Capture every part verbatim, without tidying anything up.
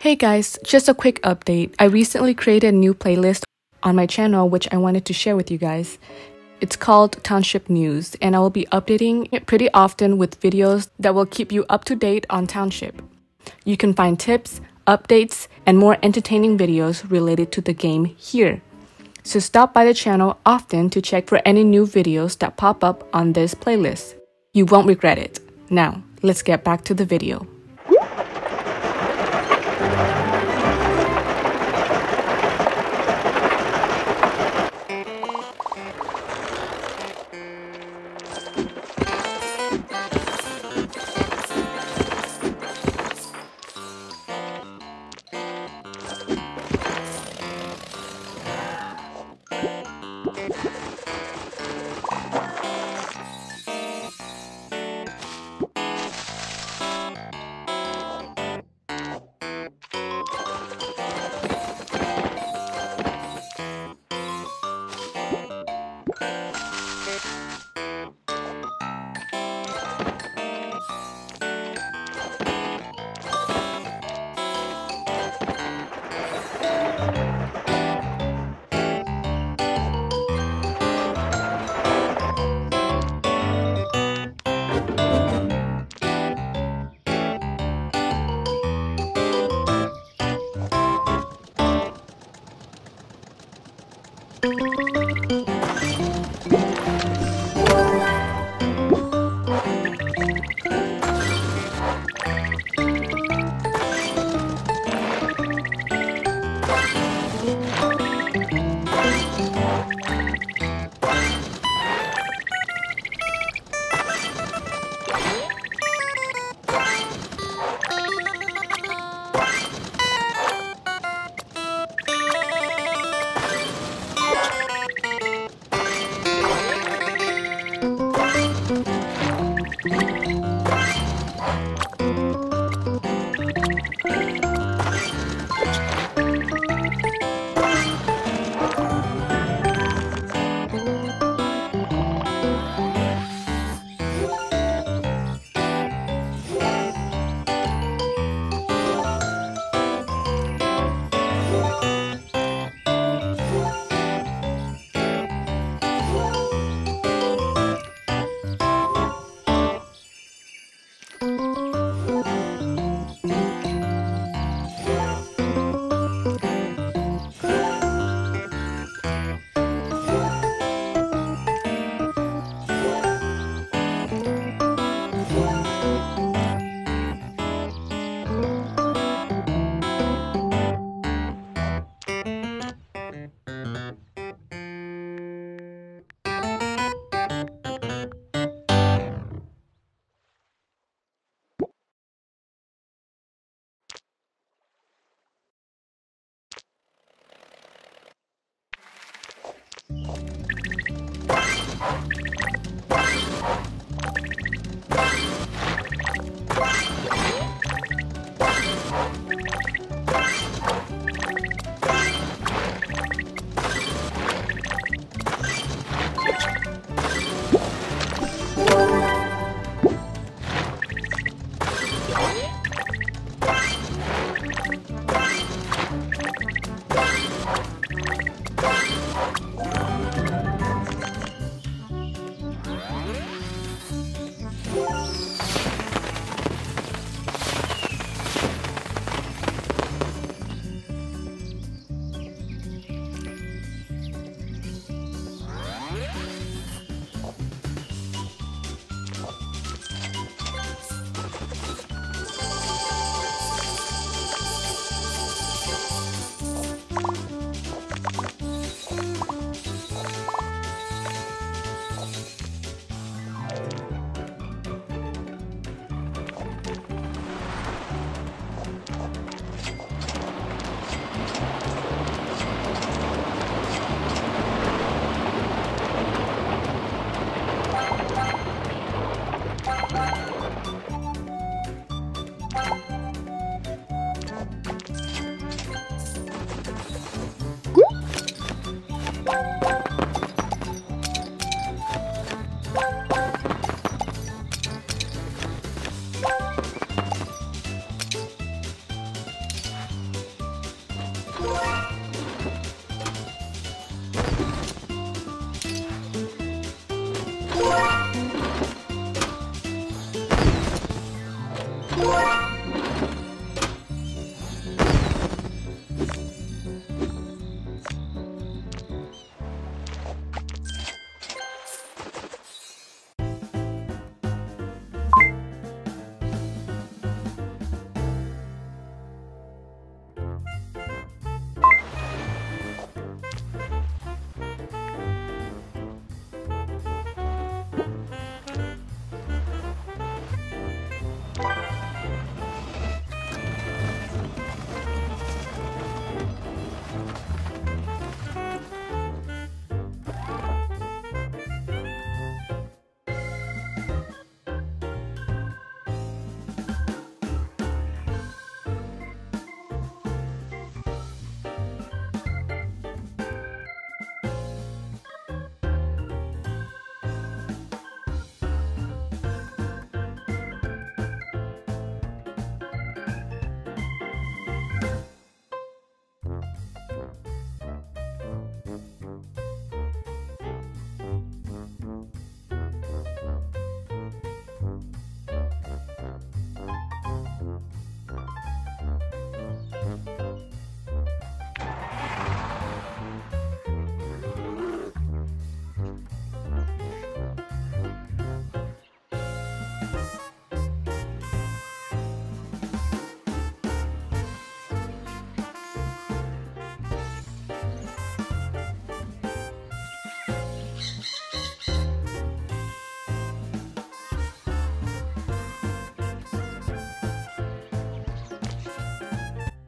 Hey guys, just a quick update. I recently created a new playlist on my channel which I wanted to share with you guys. It's called Township News, and I will be updating it pretty often with videos that will keep you up to date on Township. You can find tips, updates, and more entertaining videos related to the game here. So stop by the channel often to check for any new videos that pop up on this playlist. You won't regret it. Now, let's get back to the video.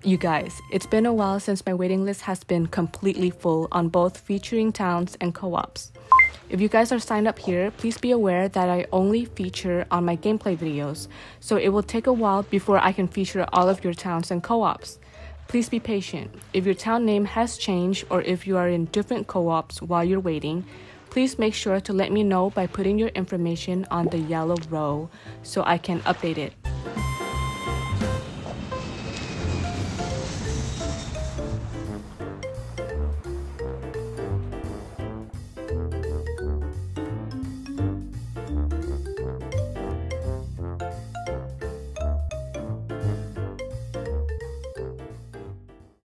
You guys, it's been a while since my waiting list has been completely full on both featuring towns and co-ops. If you guys are signed up here, please be aware that I only feature on my gameplay videos, so it will take a while before I can feature all of your towns and co-ops. Please be patient. If your town name has changed or if you are in different co-ops while you're waiting, please make sure to let me know by putting your information on the yellow row so I can update it.